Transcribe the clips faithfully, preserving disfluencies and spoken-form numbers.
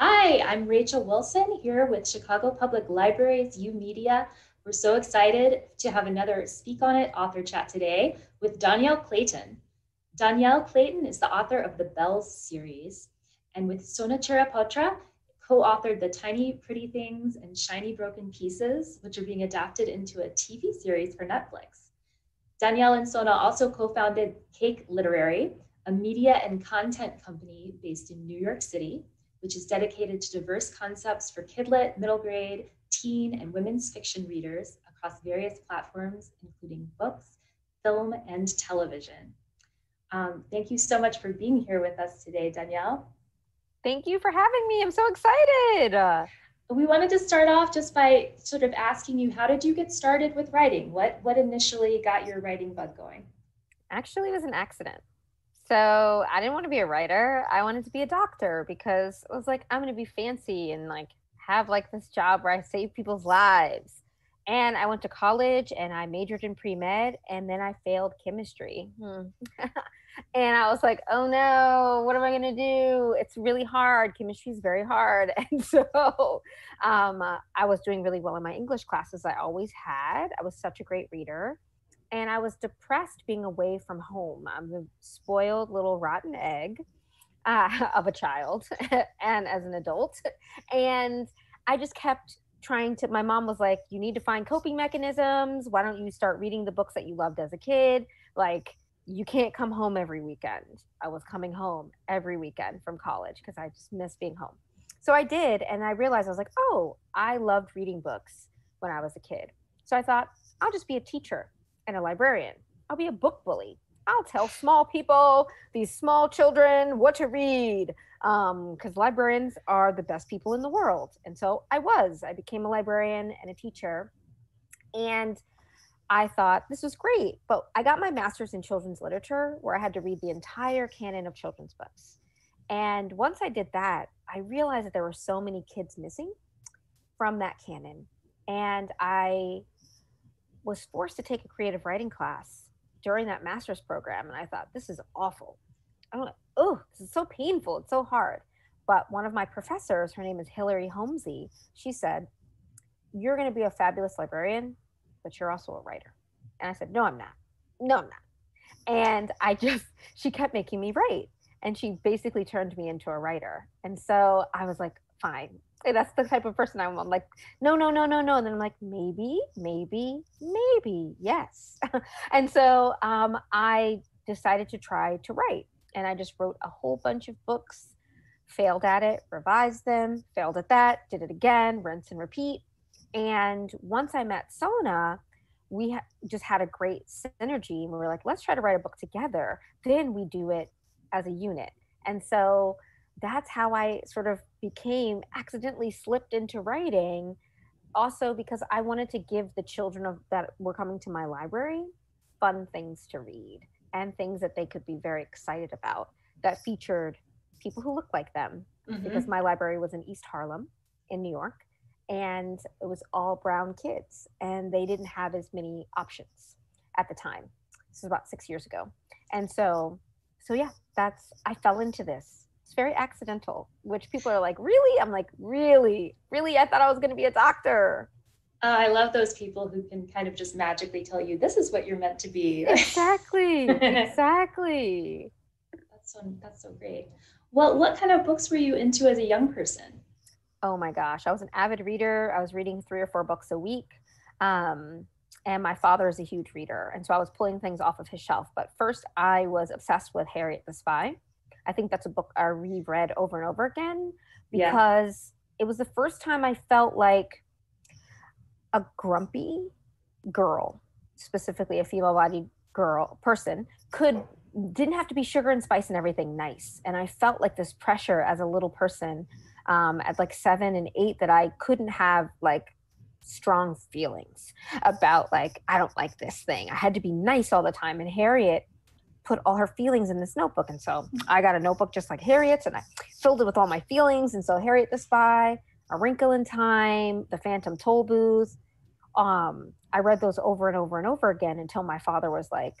Hi, I'm Rachel Wilson here with Chicago Public Library's U Media. We're so excited to have another Speak On It author chat today with Dhonielle Clayton. Dhonielle Clayton is the author of the Belles series, and with Sona Chiripotra, co-authored the Tiny Pretty Things and Shiny Broken Pieces, which are being adapted into a T V series for Netflix. Dhonielle and Sona also co-founded Cake Literary, a media and content company based in New York City, which is dedicated to diverse concepts for kidlit, middle grade, teen, and women's fiction readers across various platforms, including books, film, and television. Um, thank you so much for being here with us today, Dhonielle. Thank you for having me. I'm so excited. We wanted to start off just by sort of asking you, how did you get started with writing? What, what initially got your writing bug going? Actually, it was an accident. So I didn't want to be a writer. I wanted to be a doctor because I was like, I'm going to be fancy and like have like this job where I save people's lives. And I went to college and I majored in pre-med, and then I failed chemistry. Hmm. And I was like, oh no, what am I going to do? It's really hard. Chemistry is very hard. And so um, I was doing really well in my English classes. I always had. I was such a great reader. And I was depressed being away from home. I'm a spoiled little rotten egg uh, of a child and as an adult. And I just kept trying to, my mom was like, you need to find coping mechanisms. Why don't you start reading the books that you loved as a kid? Like, you can't come home every weekend. I was coming home every weekend from college because I just missed being home. So I did. And I realized, I was like, oh, I loved reading books when I was a kid. So I thought, I'll just be a teacher and a librarian. I'll be a book bully. I'll tell small people, these small children, what to read. Um, because librarians are the best people in the world. And so I was, I became a librarian and a teacher. And I thought this was great, but I got my master's in children's literature where I had to read the entire canon of children's books. And once I did that, I realized that there were so many kids missing from that canon. And I was forced to take a creative writing class during that master's program. And I thought, this is awful. I'm like, oh, this is so painful. It's so hard. But one of my professors, her name is Hilary Holmesy, she said, you're going to be a fabulous librarian, but you're also a writer. And I said, no, I'm not. No, I'm not. And I just, she kept making me write. And she basically turned me into a writer. And so I was like, fine. And that's the type of person I'm, I'm like, no, no, no, no, no. And then I'm like, maybe, maybe, maybe, yes. And so um, I decided to try to write. And I just wrote a whole bunch of books, failed at it, revised them, failed at that, did it again, rinse and repeat. And once I met Sona, we ha- just had a great synergy. And we were like, let's try to write a book together. Then we do it as a unit. And so that's how I sort of became, accidentally slipped into writing. Also because I wanted to give the children of, that were coming to my library fun things to read and things that they could be very excited about that featured people who looked like them. Mm-hmm. Because my library was in East Harlem in New York. And it was all brown kids, and they didn't have as many options at the time. This was about six years ago. And so, so yeah, that's, I fell into this. It's very accidental, which people are like, really? I'm like, really, really? I thought I was gonna be a doctor. Uh, I love those people who can kind of just magically tell you, this is what you're meant to be. Exactly, exactly. That's so, that's so great. Well, what kind of books were you into as a young person? Oh my gosh, I was an avid reader. I was reading three or four books a week. Um, and my father is a huge reader. And so I was pulling things off of his shelf. But first I was obsessed with Harriet the Spy. I think that's a book I reread over and over again because yeah. It was the first time I felt like a grumpy girl, specifically a female-bodied girl, person, could didn't have to be sugar and spice and everything nice. And I felt like this pressure as a little person Um, at like seven and eight that I couldn't have like strong feelings about, like, I don't like this thing. I had to be nice all the time. And Harriet put all her feelings in this notebook. And so I got a notebook just like Harriet's and I filled it with all my feelings. And so Harriet the Spy, A Wrinkle in Time, The Phantom Toll Booth. Um, I read those over and over and over again until my father was like,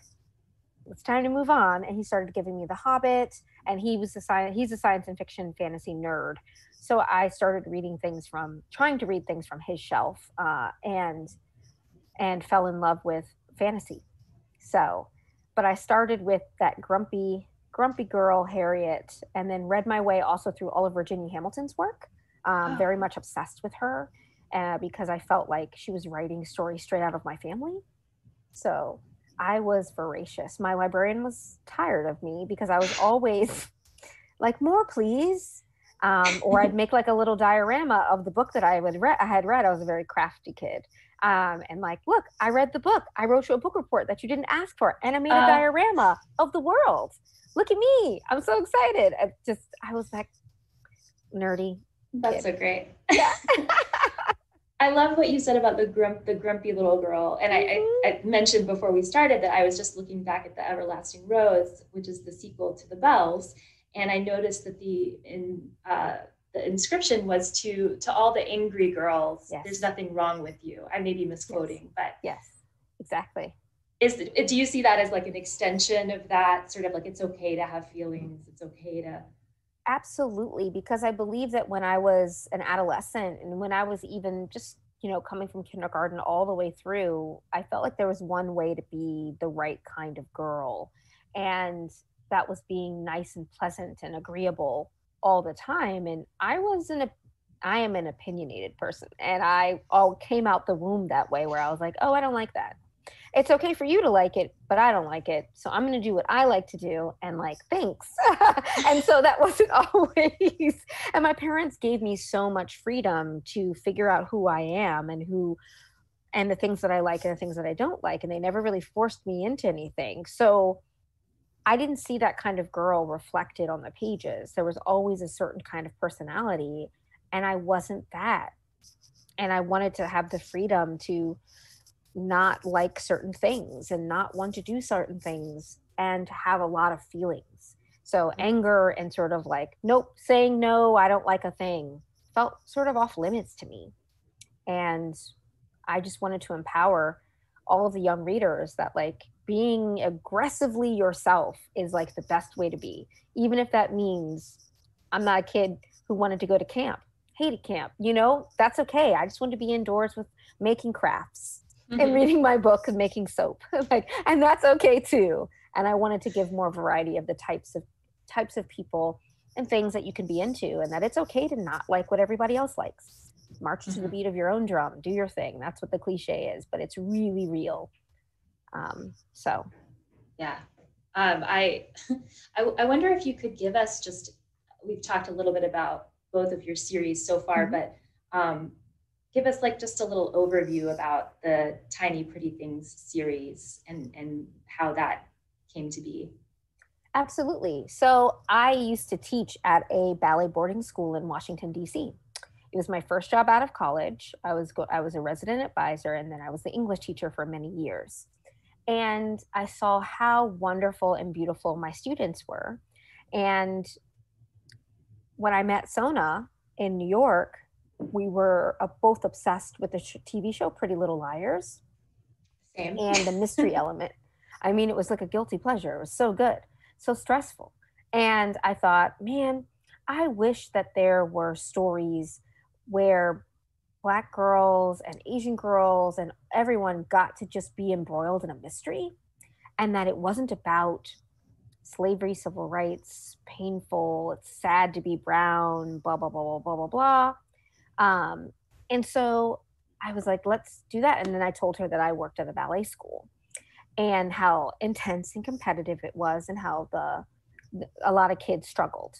it's time to move on. And he started giving me The Hobbit. And he was a science, he's a science and fiction fantasy nerd. So I started reading things from, trying to read things from his shelf, uh, and and fell in love with fantasy. So, but I started with that grumpy, grumpy girl, Harriet, and then read my way also through all of Virginia Hamilton's work. Um, oh. Very much obsessed with her uh, because I felt like she was writing stories straight out of my family. So I was voracious. My librarian was tired of me because I was always like, more, please. Um, or I'd make like a little diorama of the book that I would re- I had read. I was a very crafty kid. Um, and like, look, I read the book. I wrote you a book report that you didn't ask for. And I made a uh, diorama of the world. Look at me. I'm so excited. I just, I was like, nerdy. That's kid. So great. Yeah. I love what you said about the grump, the grumpy little girl. And mm-hmm. I, I, I mentioned before we started that I was just looking back at The Everlasting Rose, which is the sequel to The Belles. And I noticed that the in uh, the inscription was to to all the angry girls. Yes. There's nothing wrong with you. I may be misquoting, yes. but yes, exactly. Is do you see that as like an extension of that sort of like, it's okay to have feelings? It's okay to absolutely, because I believe that when I was an adolescent and when I was even just you know coming from kindergarten all the way through, I felt like there was one way to be the right kind of girl, and that was being nice and pleasant and agreeable all the time. And I was an, I am an opinionated person. And I all came out the womb that way, where I was like, oh, I don't like that. It's okay for you to like it, but I don't like it. So I'm going to do what I like to do. And like, thanks. And so that wasn't always, and my parents gave me so much freedom to figure out who I am and who, and the things that I like and the things that I don't like. And they never really forced me into anything. So I didn't see that kind of girl reflected on the pages. There was always a certain kind of personality, and I wasn't that. And I wanted to have the freedom to not like certain things and not want to do certain things and have a lot of feelings. So anger and sort of like, nope, saying no, I don't like a thing, felt sort of off limits to me. And I just wanted to empower all of the young readers that like, being aggressively yourself is like the best way to be. Even if that means I'm not a kid who wanted to go to camp, hated camp, you know, that's okay. I just wanted to be indoors with making crafts mm-hmm. and reading my book and making soap. Like, and that's okay too. And I wanted to give more variety of the types of types of people and things that you can be into, and that it's okay to not like what everybody else likes. March mm-hmm. to the beat of your own drum, do your thing. That's what the cliche is, but it's really real. Um, so, yeah, um, I, I, I wonder if you could give us just, we've talked a little bit about both of your series so far, mm-hmm. but, um, give us like just a little overview about the Tiny Pretty Things series and, and how that came to be. Absolutely. So I used to teach at a ballet boarding school in Washington, D C. It was my first job out of college. I was, go- I was a resident advisor, and then I was the English teacher for many years. And I saw how wonderful and beautiful my students were. And when I met Sona in New York, we were both obsessed with the T V show Pretty Little Liars. Same. And the mystery element. I mean, it was like a guilty pleasure. It was so good, so stressful. And I thought, man, I wish that there were stories where Black girls and Asian girls and everyone got to just be embroiled in a mystery, and that it wasn't about slavery, civil rights, painful, it's sad to be brown, blah, blah, blah, blah, blah, blah, blah. Um, and so I was like, let's do that. And then I told her that I worked at a ballet school and how intense and competitive it was and how the a lot of kids struggled.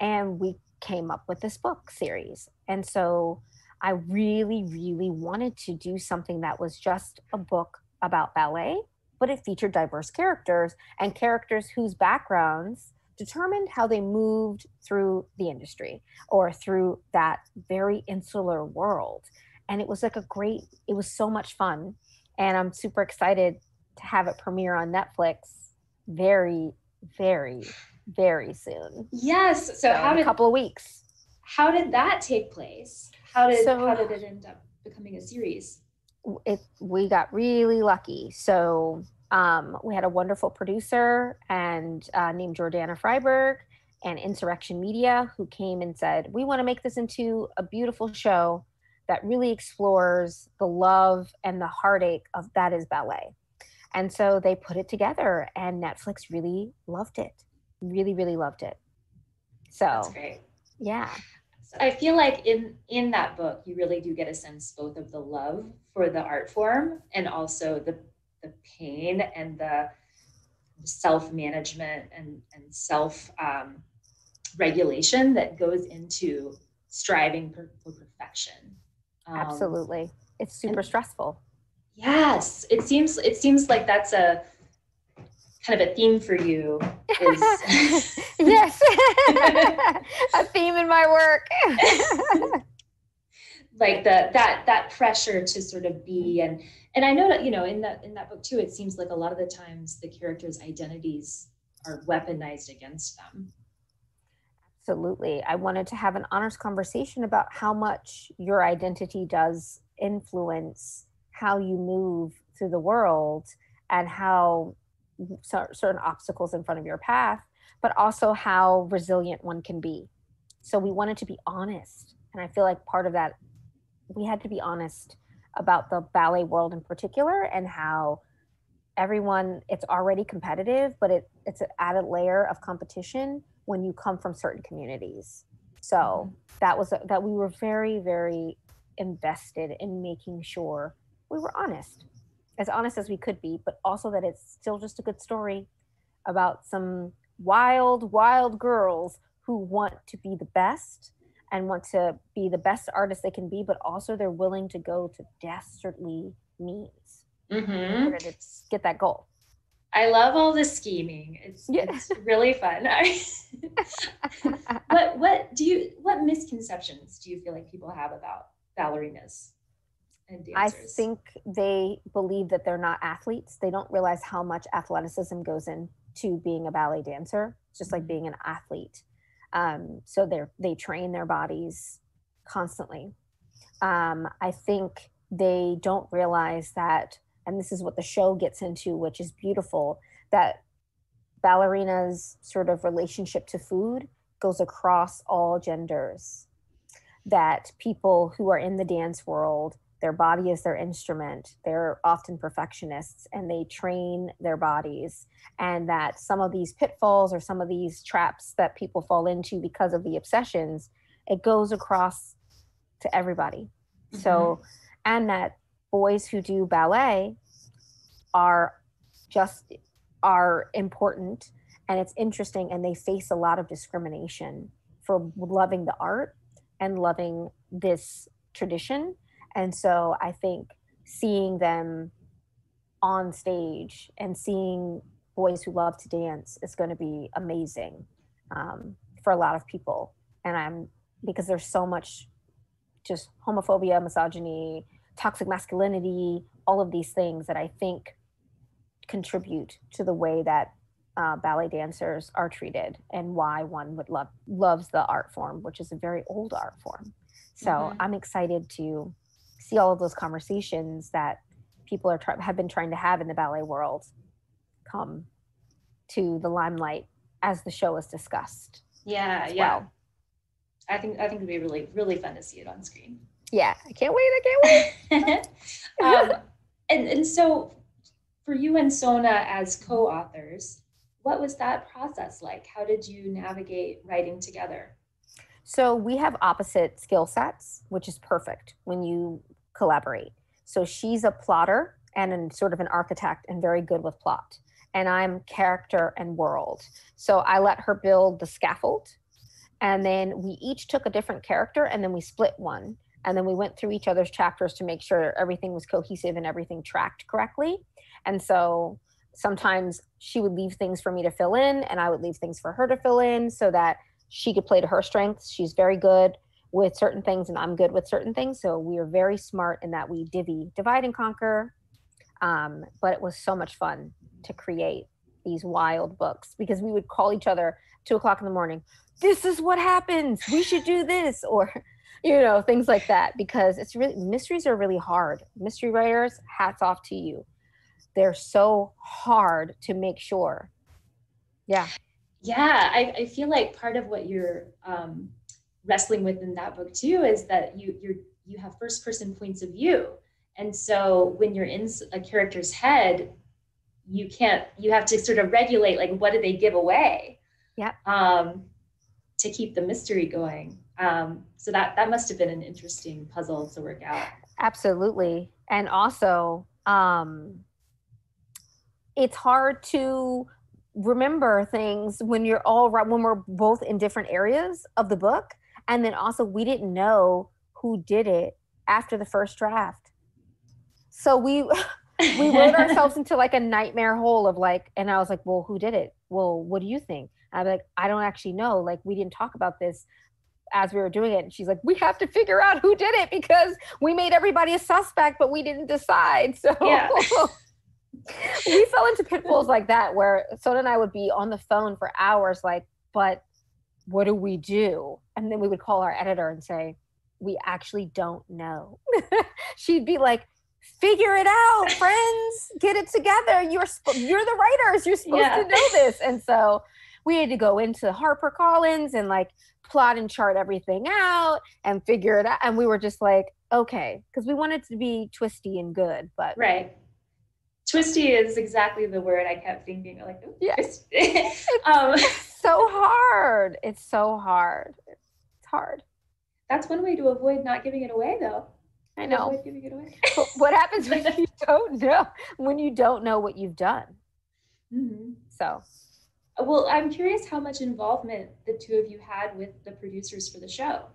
And we came up with this book series. And so I really, really wanted to do something that was just a book about ballet, but it featured diverse characters and characters whose backgrounds determined how they moved through the industry or through that very insular world. And it was like a great, it was so much fun. And I'm super excited to have it premiere on Netflix very, very, very soon. Yes. So, so how in did, a couple of weeks. How did that take place? How did so, how did it end up becoming a series? It, we got really lucky. So um, we had a wonderful producer and uh, named Jordana Freiberg, and Insurrection Media, who came and said, we want to make this into a beautiful show that really explores the love and the heartache of that is ballet. And so they put it together, and Netflix really loved it. Really, really loved it. So that's great. Yeah. So I feel like in, in that book, you really do get a sense both of the love for the art form and also the, the pain and the self-management and, and self um, regulation that goes into striving for perfection. Um, Absolutely. It's super and, stressful. Yes. It seems, it seems like that's a kind of a theme for you. Is yes. A theme in my work. Like the, that, that pressure to sort of be, and, and I know that, you know, in that, in that book too, it seems like a lot of the times the characters' identities are weaponized against them. Absolutely. I wanted to have an honest conversation about how much your identity does influence how you move through the world and how certain obstacles in front of your path, but also how resilient one can be. So we wanted to be honest. And I feel like part of that, we had to be honest about the ballet world in particular and how everyone, it's already competitive, but it, it's an added layer of competition when you come from certain communities. So mm-hmm. that was, a, that we were very, very invested in making sure we were honest, as honest as we could be, but also that it's still just a good story about some wild, wild girls who want to be the best and want to be the best artist they can be, but also they're willing to go to dastardly means mm-hmm. in order to get that goal. I love all the scheming. It's, yeah. it's really fun. what what do you what misconceptions do you feel like people have about ballerinas and dancers? I think they believe that they're not athletes. They don't realize how much athleticism goes into being a ballet dancer, just like being an athlete. Um, so they they train their bodies constantly. Um, I think they don't realize that, and this is what the show gets into, which is beautiful, that ballerina's sort of relationship to food goes across all genders. That people who are in the dance world, their body is their instrument. They're often perfectionists and they train their bodies. And that some of these pitfalls or some of these traps that people fall into because of the obsessions, it goes across to everybody. Mm-hmm. So, and that boys who do ballet are just, are important, and it's interesting, and they face a lot of discrimination for loving the art and loving this tradition. And so I think seeing them on stage and seeing boys who love to dance is going to be amazing um, for a lot of people. And I'm, because there's so much just homophobia, misogyny, toxic masculinity, all of these things that I think contribute to the way that uh, ballet dancers are treated and why one would love, loves the art form, which is a very old art form. So mm-hmm. I'm excited to see all of those conversations that people are try- have been trying to have in the ballet world come to the limelight as the show is discussed. Yeah, yeah. Well. I think I think it'd be really, really fun to see it on screen. Yeah, I can't wait, I can't wait. um, and, and so for you and Sona as co-authors, what was that process like? How did you navigate writing together? So we have opposite skill sets, which is perfect when you collaborate. So she's a plotter and an, sort of an architect and very good with plot. And I'm character and world. So I let her build the scaffold, and then we each took a different character, and then we split one. And then we went through each other's chapters to make sure everything was cohesive and everything tracked correctly. And so sometimes she would leave things for me to fill in, and I would leave things for her to fill in so that she could play to her strengths. She's very good with certain things and I'm good with certain things. So we are very smart in that we divvy, divide and conquer. Um, but it was so much fun to create these wild books because we would call each other two o'clock in the morning. This is what happens. We should do this. Or, you know, things like that, because it's really, mysteries are really hard. Mystery writers, hats off to you. They're so hard to make sure. Yeah. Yeah, I, I feel like part of what you're um, wrestling with in that book too is that you you're, you have first person points of view. And so when you're in a character's head, you can't, you have to sort of regulate, like, what do they give away? Yeah. Um, to keep the mystery going. Um, so that, that must've been an interesting puzzle to work out. Absolutely. And also, um, it's hard to remember things when you're all right, when we're both in different areas of the book. And then also we didn't know who did it after the first draft. So we, we wrote ourselves into like a nightmare hole of like, and I was like, well, who did it? Well, what do you think? I'm like, I don't actually know. Like, we didn't talk about this as we were doing it. And she's like, we have to figure out who did it because we made everybody a suspect, but we didn't decide. So yeah. We fell into pitfalls like that, where Sona and I would be on the phone for hours, like, but what do we do? And then we would call our editor and say, we actually don't know. She'd be like, figure it out, friends, get it together. You're, sp- you're the writers, you're supposed yeah. to know this. And so we had to go into HarperCollins and like plot and chart everything out and figure it out. And we were just like, okay, because we wanted to be twisty and good, but right. Twisty is exactly the word I kept thinking, like, oh, yeah. um, it's so hard. It's so hard. It's hard. That's one way to avoid not giving it away, though. I know. Avoid giving it away. What happens when you don't know? When you don't know what you've done. Mm-hmm. So. Well, I'm curious how much involvement the two of you had with the producers for the show.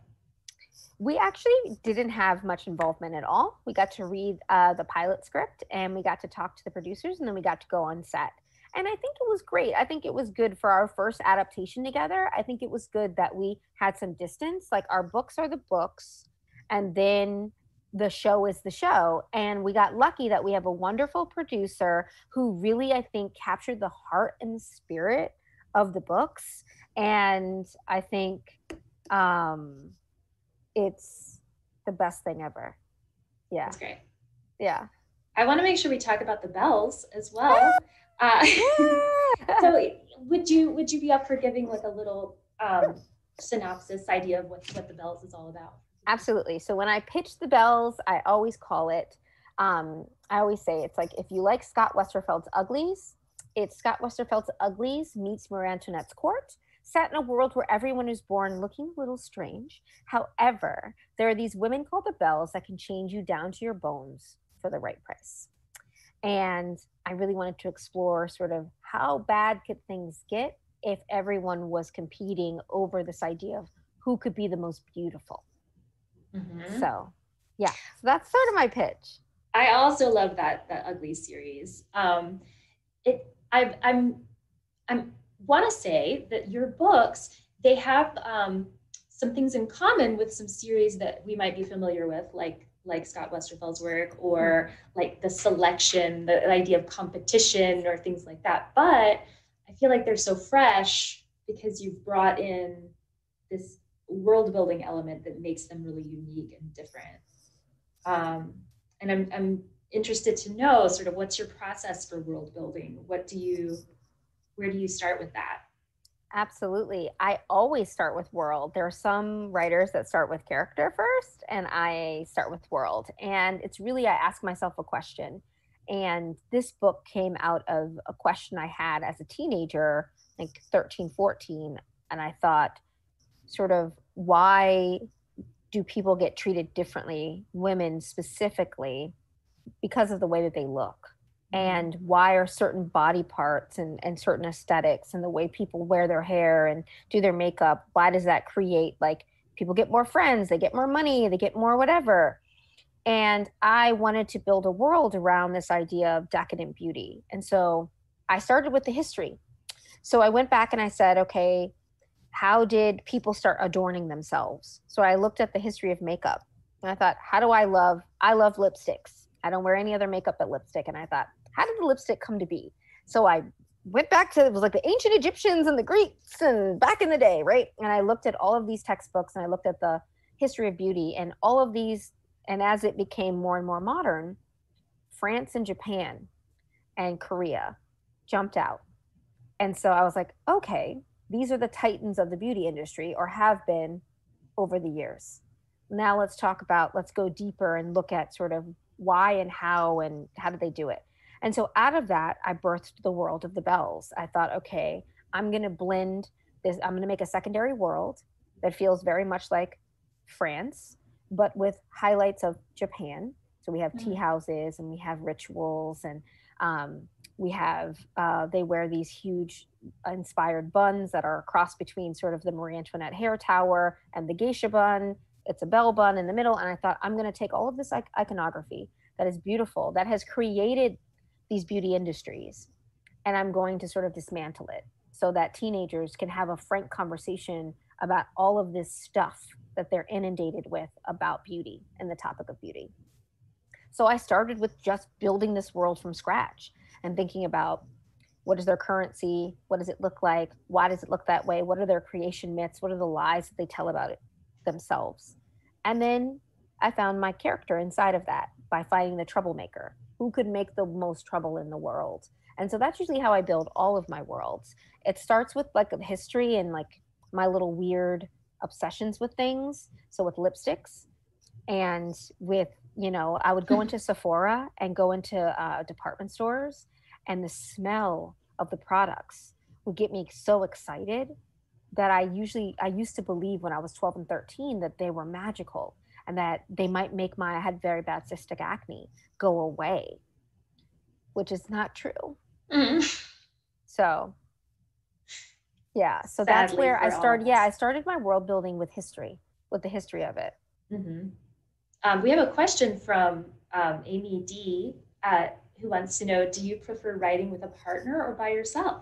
We actually didn't have much involvement at all. We got to read uh, the pilot script and we got to talk to the producers and then we got to go on set. And I think it was great. I think it was good for our first adaptation together. I think it was good that we had some distance. Like, our books are the books and then the show is the show. And we got lucky that we have a wonderful producer who really, I think, captured the heart and the spirit of the books. And I think... Um, it's the best thing ever. Yeah. That's great. Yeah. I want to make sure we talk about the Belles as well. Uh, so would you, would you be up for giving like a little um, synopsis idea of what, what the Belles is all about? Absolutely. So when I pitch the Belles, I always call it, um, I always say it's like, if you like Scott Westerfeld's Uglies, it's Scott Westerfeld's Uglies meets Marie Antoinette's Court. Set in a world where everyone is born looking a little strange. However, there are these women called the Belles that can change you down to your bones for the right price. And I really wanted to explore sort of how bad could things get if everyone was competing over this idea of who could be the most beautiful. Mm-hmm. So, yeah, so that's sort of my pitch. I also love that that Ugly series. Um, it I've, I'm I'm. want to say that your books, they have um, some things in common with some series that we might be familiar with, like like Scott Westerfeld's work, or mm-hmm. like the selection, the idea of competition or things like that. But I feel like they're so fresh because you've brought in this world-building element that makes them really unique and different. Um, and I'm, I'm interested to know sort of what's your process for world-building? What do you... Where do you start with that? Absolutely. I always start with world. There are some writers that start with character first, and I start with world. And it's really, I ask myself a question. And this book came out of a question I had as a teenager, like thirteen, fourteen. And I thought, sort of, why do people get treated differently, women specifically, because of the way that they look? And why are certain body parts and, and certain aesthetics and the way people wear their hair and do their makeup, why does that create, like, people get more friends, they get more money, they get more whatever. And I wanted to build a world around this idea of decadent beauty. And so I started with the history. So I went back and I said, okay, how did people start adorning themselves? So I looked at the history of makeup and I thought, how do I love, I love lipsticks. I don't wear any other makeup but lipstick. And I thought, how did the lipstick come to be? So I went back to, it was like the ancient Egyptians and the Greeks and back in the day, right? And I looked at all of these textbooks and I looked at the history of beauty and all of these. And as it became more and more modern, France and Japan and Korea jumped out. And so I was like, okay, These are the titans of the beauty industry, or have been over the years. Now let's talk about, let's go deeper and look at sort of why and how and how did they do it. And so out of that, I birthed the world of the Belles. I thought, okay, I'm going to blend this. I'm going to make a secondary world that feels very much like France, but with highlights of Japan. So we have mm-hmm. tea houses, and we have rituals, and um, we have, uh, they wear these huge inspired buns that are a cross between sort of the Marie Antoinette hair tower and the geisha bun. It's a bell bun in the middle. And I thought, I'm going to take all of this iconography that is beautiful, that has created these beauty industries, and I'm going to sort of dismantle it so that teenagers can have a frank conversation about all of this stuff that they're inundated with about beauty and the topic of beauty. So I started with just building this world from scratch and thinking about, what is their currency? What does it look like? Why does it look that way? What are their creation myths? What are the lies that they tell about it themselves? And then I found my character inside of that by finding the troublemaker, who could make the most trouble in the world. And so that's usually how I build all of my worlds. It starts with like a history and like my little weird obsessions with things. So with lipsticks and with, you know, I would go into Sephora and go into uh, department stores, and the smell of the products would get me so excited that I usually, I used to believe when I was twelve and thirteen that they were magical and that they might make my, I had very bad cystic acne, go away, which is not true. Mm. So, yeah, so Sadly, that's where I started. Yeah, I started my world building with history, with the history of it. Mm-hmm. Um, we have a question from um, Amy D, uh, who wants to know, do you prefer writing with a partner or by yourself?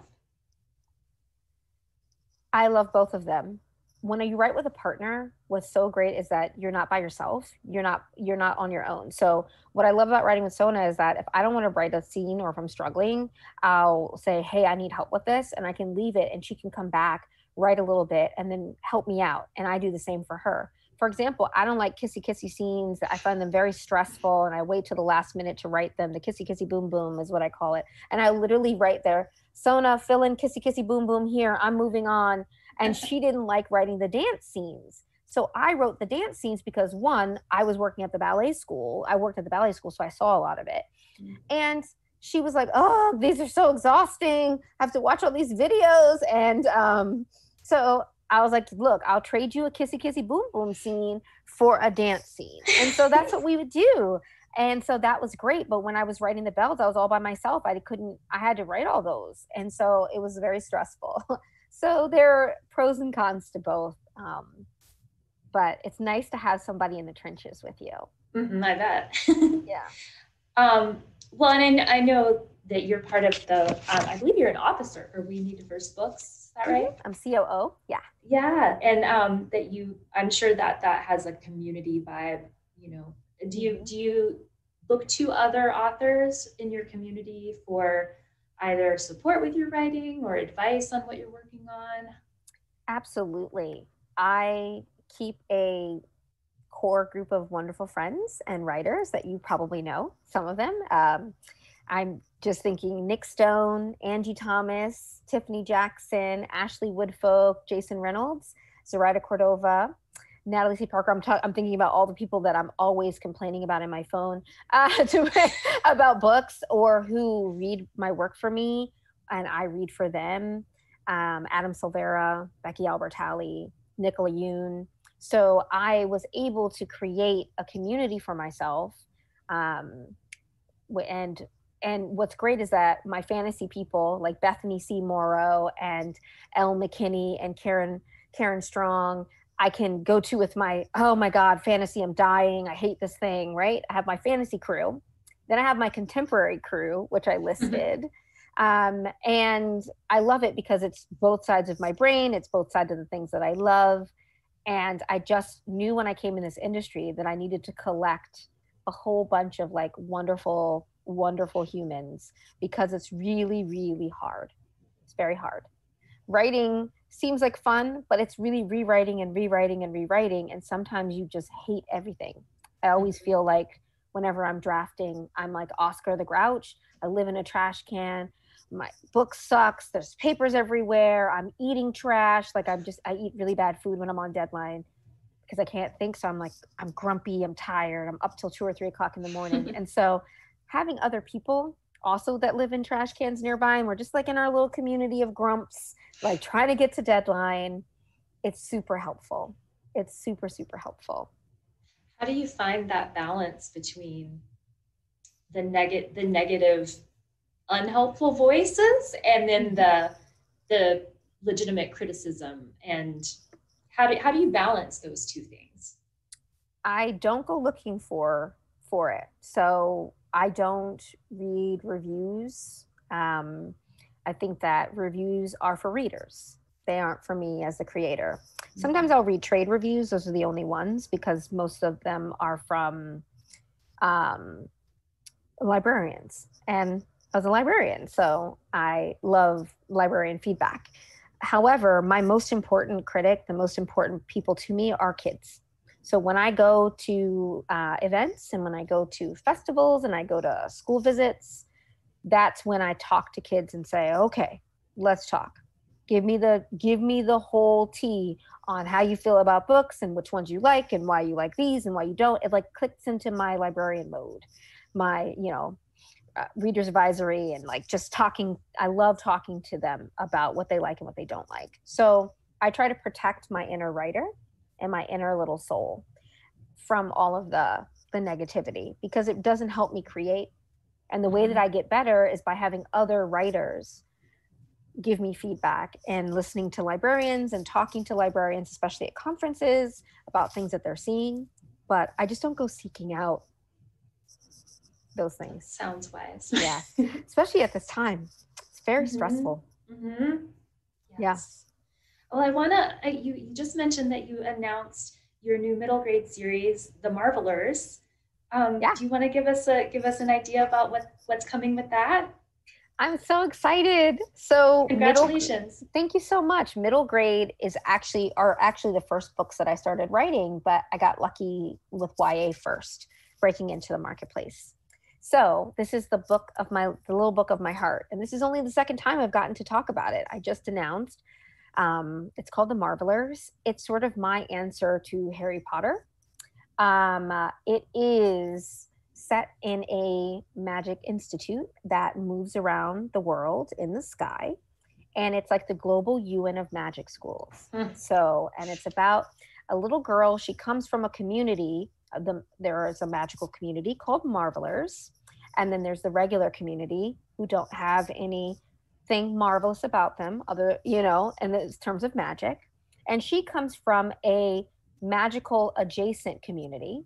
I love both of them. When you write with a partner, what's so great is that you're not by yourself. You're not you're not on your own. So what I love about writing with Sona is that if I don't want to write a scene or if I'm struggling, I'll say, hey, I need help with this, and I can leave it, and she can come back, write a little bit, and then help me out. And I do the same for her. For example, I don't like kissy kissy scenes. I find them very stressful, and I wait till the last minute to write them. The kissy kissy boom boom is what I call it. And I literally write there, Sona, fill in kissy kissy boom boom here, I'm moving on. And she didn't like writing the dance scenes. So I wrote the dance scenes because, one, I was working at the ballet school. I worked at the ballet school, so I saw a lot of it. And she was like, oh, these are so exhausting. I have to watch all these videos. And um, so I was like, look, I'll trade you a kissy kissy boom boom scene for a dance scene. And so that's what we would do. And so that was great. But when I was writing the Belles, I was all by myself. I couldn't, I had to write all those. And so it was very stressful. So there are pros and cons to both. Um, but it's nice to have somebody in the trenches with you. Mm-hmm, I bet. Yeah. Um, well, and I know that you're part of the, um, I believe you're an officer for We Need Diverse Books. Is that right? I'm C O O. Yeah. Yeah. And um, that you, I'm sure that that has a community vibe, you know. Do you, do you look to other authors in your community for either support with your writing or advice on what you're working on? Absolutely. I keep a core group of wonderful friends and writers that you probably know, some of them. Um, I'm just thinking Nick Stone, Angie Thomas, Tiffany Jackson, Ashley Woodfolk, Jason Reynolds, Zoraida Cordova, Natalie C. Parker. I'm, ta- I'm thinking about all the people that I'm always complaining about in my phone uh, to, about books, or who read my work for me and I read for them. Um, Adam Silvera, Becky Albertalli, Nicola Yoon. So I was able to create a community for myself. Um, and And what's great is that my fantasy people like Bethany C. Morrow and Elle McKinney and Karen Karen Strong, I can go to with my, oh my God, fantasy, I'm dying, I hate this thing, right? I have my fantasy crew. Then I have my contemporary crew, which I listed. um, and I love it because it's both sides of my brain. It's both sides of the things that I love. And I just knew when I came in this industry that I needed to collect a whole bunch of like wonderful wonderful humans, because it's really, really hard. It's very hard. Writing seems like fun, but it's really rewriting and rewriting and rewriting. And sometimes you just hate everything. I always feel like whenever I'm drafting, I'm like Oscar the Grouch. I live in a trash can. My book sucks. There's papers everywhere. I'm eating trash. Like I'm just, I eat really bad food when I'm on deadline because I can't think. So I'm like, I'm grumpy. I'm tired. I'm up till two or three o'clock in the morning. And so having other people also that live in trash cans nearby, and we're just like in our little community of grumps, like trying to get to deadline. It's super helpful. It's super, super helpful. How do you find that balance between the neg- the negative, unhelpful voices and then the the legitimate criticism, and how do how do you balance those two things? I don't go looking for for it. So I don't read reviews. Um, I think that reviews are for readers. They aren't for me as the creator. Sometimes I'll read trade reviews. Those are the only ones because most of them are from um, librarians. And I was a librarian, so I love librarian feedback. However, my most important critic, the most important people to me are kids. So when I go to uh, events and when I go to festivals and I go to school visits, that's when I talk to kids and say, okay, let's talk. Give me the give me the whole tea on how you feel about books and which ones you like and why you like these and why you don't. It like clicks into my librarian mode, my, you know, uh, reader's advisory and like just talking. I love talking to them about what they like and what they don't like. So I try to protect my inner writer and my inner little soul from all of the, the negativity because it doesn't help me create. And the way that I get better is by having other writers give me feedback and listening to librarians and talking to librarians, especially at conferences, about things that they're seeing. But I just don't go seeking out those things. Sounds wise. Yeah, especially at this time. It's very mm-hmm. stressful. Mm-hmm. Yes. Yeah. Well, I want to, uh, you, you just mentioned that you announced your new middle grade series, The Marvelers. Um, yeah. Do you want to give us a give us an idea about what, what's coming with that? I'm so excited. So congratulations. Middle, thank you so much. Middle grade is actually, are actually the first books that I started writing, but I got lucky with Y A first, breaking into the marketplace. So this is the book of my, the little book of my heart. And this is only the second time I've gotten to talk about it. I just announced. Um, it's called The Marvelers. It's sort of my answer to Harry Potter. Um, uh, it is set in a magic institute that moves around the world in the sky. And it's like the global U N of magic schools. Mm. So, and it's about a little girl. She comes from a community. The, there is a magical community called Marvelers. And then there's the regular community who don't have any thing marvelous about them, other, you know, in terms of magic. And she comes from a magical adjacent community,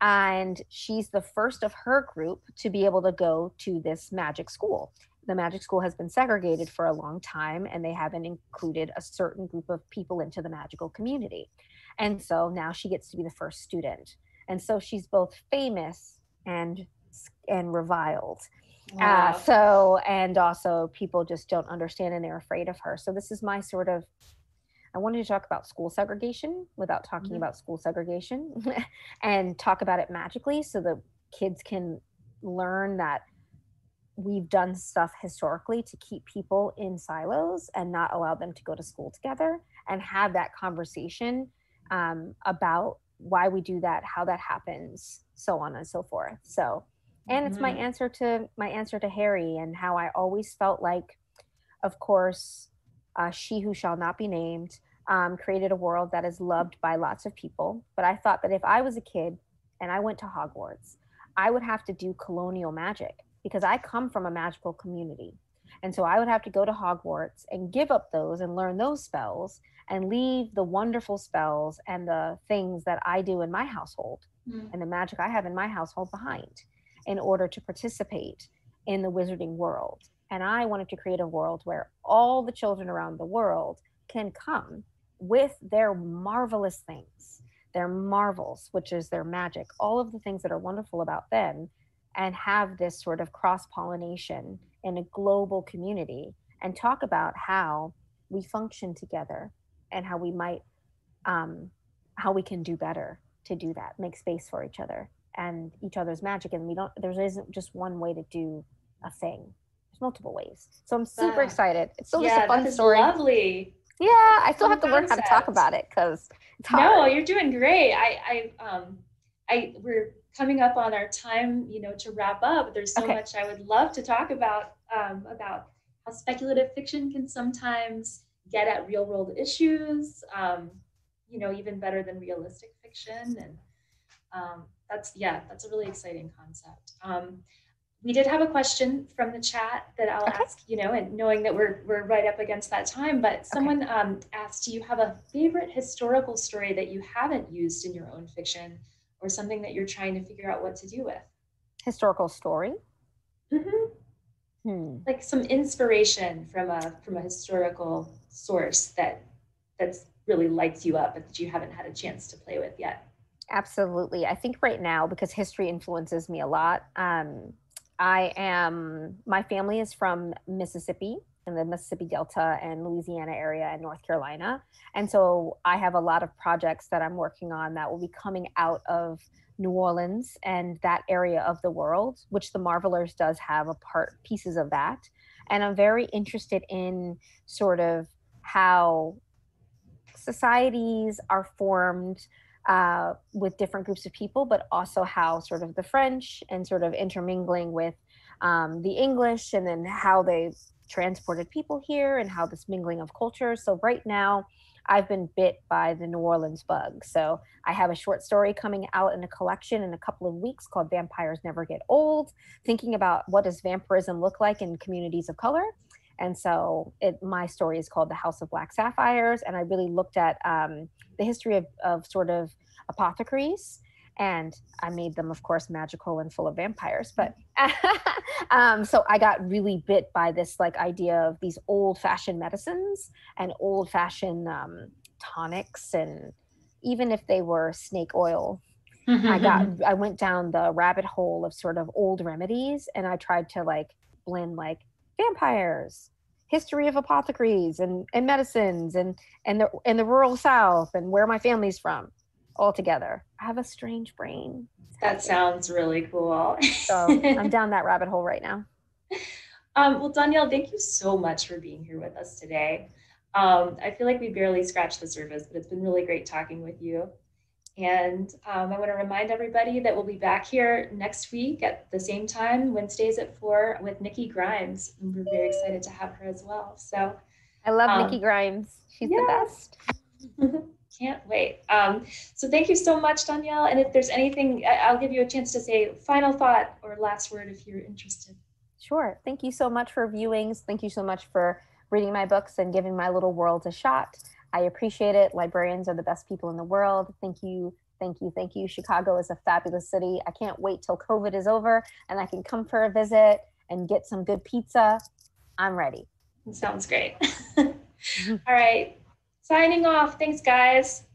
and she's the first of her group to be able to go to this magic school. The magic school has been segregated for a long time, and they haven't included a certain group of people into the magical community. And so now she gets to be the first student. And so she's both famous and and reviled. Wow. Uh, so, and also people just don't understand and they're afraid of her. So this is my sort of, I wanted to talk about school segregation without talking mm-hmm. about school segregation and talk about it magically so the kids can learn that we've done stuff historically to keep people in silos and not allow them to go to school together and have that conversation um, about why we do that, how that happens, so on and so forth. So and it's my answer to my answer to Harry and how I always felt like, of course, uh, she who shall not be named um, created a world that is loved by lots of people. But I thought that if I was a kid and I went to Hogwarts, I would have to do colonial magic because I come from a magical community. And so I would have to go to Hogwarts and give up those and learn those spells and leave the wonderful spells and the things that I do in my household mm. and the magic I have in my household behind, in order to participate in the wizarding world. And I wanted to create a world where all the children around the world can come with their marvelous things, their marvels, which is their magic, all of the things that are wonderful about them, and have this sort of cross-pollination in a global community and talk about how we function together and how we might, um, how we can do better to do that, make space for each other. and each other's magic, and we don't, there isn't just one way to do a thing. There's multiple ways. So I'm super wow. excited. It's still yeah, just a fun story. Lovely. Yeah, I still have to learn how to talk about it because it's hard. No, you're doing great. I, I, um, I, we're coming up on our time, you know, to wrap up. There's so okay. much I would love to talk about, um, about how speculative fiction can sometimes get at real world issues, um, you know, even better than realistic fiction. And um, that's, yeah, that's a really exciting concept. Um, We did have a question from the chat that I'll okay. ask, you know, and knowing that we're we're right up against that time, but someone okay. um, asked, do you have a favorite historical story that you haven't used in your own fiction, or something that you're trying to figure out what to do with? Historical story? Mm-hmm. Hmm. Like some inspiration from a from a historical source that that's really lights you up, but that you haven't had a chance to play with yet. Absolutely. I think right now, because history influences me a lot, um, I am, my family is from Mississippi in the Mississippi Delta and Louisiana area and North Carolina. And so I have a lot of projects that I'm working on that will be coming out of New Orleans and that area of the world, which the Marvelers does have a part, pieces of that. And I'm very interested in sort of how societies are formed Uh, with different groups of people, but also how sort of the French and sort of intermingling with um, the English, and then how they transported people here and how this mingling of culture. So right now I've been bit by the New Orleans bug. So I have a short story coming out in a collection in a couple of weeks called Vampires Never Get Old, thinking about what does vampirism look like in communities of color. And so it, my story is called The House of Black Sapphires. And I really looked at um, the history of, of sort of apothecaries. And I made them, of course, magical and full of vampires. But um, so I got really bit by this like idea of these old fashioned medicines and old fashioned um, tonics. And even if they were snake oil, I got, I went down the rabbit hole of sort of old remedies. And I tried to like blend like vampires, history of apothecaries and, and medicines and, and, the, and the rural South and where my family's from all together. I have a strange brain. That sounds really cool. So I'm down that rabbit hole right now. Um, well, Dhonielle, thank you so much for being here with us today. Um, I feel like we barely scratched the surface, but it's been really great talking with you. And um, I want to remind everybody that we'll be back here next week at the same time, Wednesdays at four, with Nikki Grimes. And we're very excited to have her as well. So I love um, Nikki Grimes. She's yeah. the best. Can't wait. Um, so thank you so much, Dhonielle. And if there's anything, I'll give you a chance to say final thought or last word if you're interested. Sure. Thank you so much for viewings. Thank you so much for reading my books and giving my little world a shot. I appreciate it. Librarians are the best people in the world. Thank you, thank you, thank you. Chicago is a fabulous city. I can't wait till COVID is over and I can come for a visit and get some good pizza. I'm ready. Sounds great. All right, signing off. Thanks, guys.